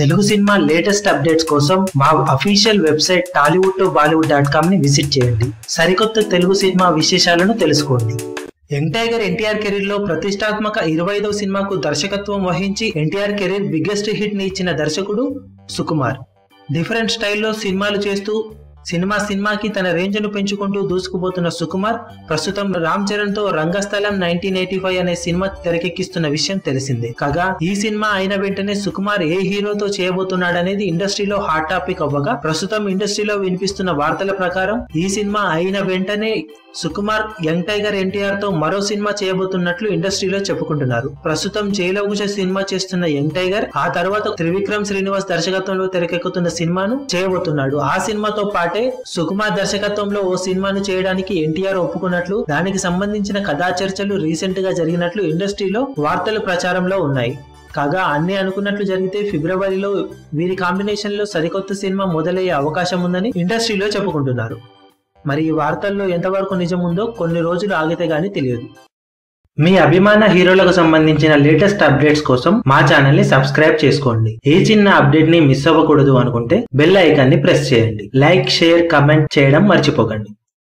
Telugu cinema latest updates కోసం మా official website tollywood2bollywood.com ని విజిట్ చేయండి. సరికొత్త తెలుగు సినిమా విశేషాలను తెలుసుకోండి. యంగ్ టైగర్ ఎన్టీఆర్ కెరీర్ లో ప్రతిష్టాత్మక 25వ సినిమాకు దర్శకత్వం వహించి ఎన్టీఆర్ కెరీర్ బిగ్గెస్ట్ హిట్ ని ఇచ్చిన దర్శకుడు సుకుమార్. డిఫరెంట్ స్టైల్లో సినిమాలు చేస్తూ సినిమాకి తన రేంజ్ ను పెంచుకుంటూ దూసుకుపోతున్న సుకుమార్ ప్రస్తుతం రామ్ చరణ్ తో రంగస్థలం 1985 అనే సినిమా తెరకెక్కిస్తున్న విషయం తెలిసిందే. కాగా ఈ సినిమా అయిన వెంటనే సుకుమార్ ఏ హీరోతో చేయబోతున్నాడనేది ఇండస్ట్రీలో హాట్ టాపిక్ అవ్వగా, ప్రస్తుతం ఇండస్ట్రీలో వినిపిస్తున్న వార్తల ప్రకారం ఈ సినిమా అయిన వెంటనే సుకుమార్ యంగ్ టైగర్ ఎన్టీఆర్ తో మరో సినిమా చేయబోతున్నట్లు ఇండస్ట్రీలో చెప్పుకుంటున్నారు. ప్రస్తుతం జైలవకుశ సినిమా చేస్తున్న యంగ్ టైగర్ ఆ తర్వాత త్రివిక్రమ్ శ్రీనివాస్ దర్శకత్వంలో తెరకెక్కుతున్న సినిమాను చేయబోతున్నాడు. ఆ సినిమాతో పాటే సుకుమార్ దర్శకత్వంలో ఓ సినిమాను చేయడానికి ఎన్టీఆర్ ఒప్పుకున్నట్లు, దానికి సంబంధించిన కథా చర్చలు రీసెంట్ గా జరిగినట్లు ఇండస్ట్రీలో వార్తలు ప్రచారంలో ఉన్నాయి. కాగా అన్ని అనుకున్నట్లు జరిగితే ఫిబ్రవరిలో వీరి కాంబినేషన్ లో సరికొత్త సినిమా మొదలయ్యే అవకాశం ఉందని ఇండస్ట్రీలో చెప్పుకుంటున్నారు. మరి ఈ వార్తల్లో ఎంతవరకు నిజం ఉందో కొన్ని రోజులు ఆగితే గానీ తెలియదు. మీ అభిమాన హీరోలకు సంబంధించిన లేటెస్ట్ అప్డేట్స్ కోసం మా ఛానల్ ని సబ్స్క్రైబ్ చేసుకోండి. ఏ చిన్న అప్డేట్ ని మిస్ అవ్వకూడదు అనుకుంటే బెల్ ఐకాన్ ని ప్రెస్ చేయండి. లైక్, షేర్, కమెంట్ చేయడం మర్చిపోకండి.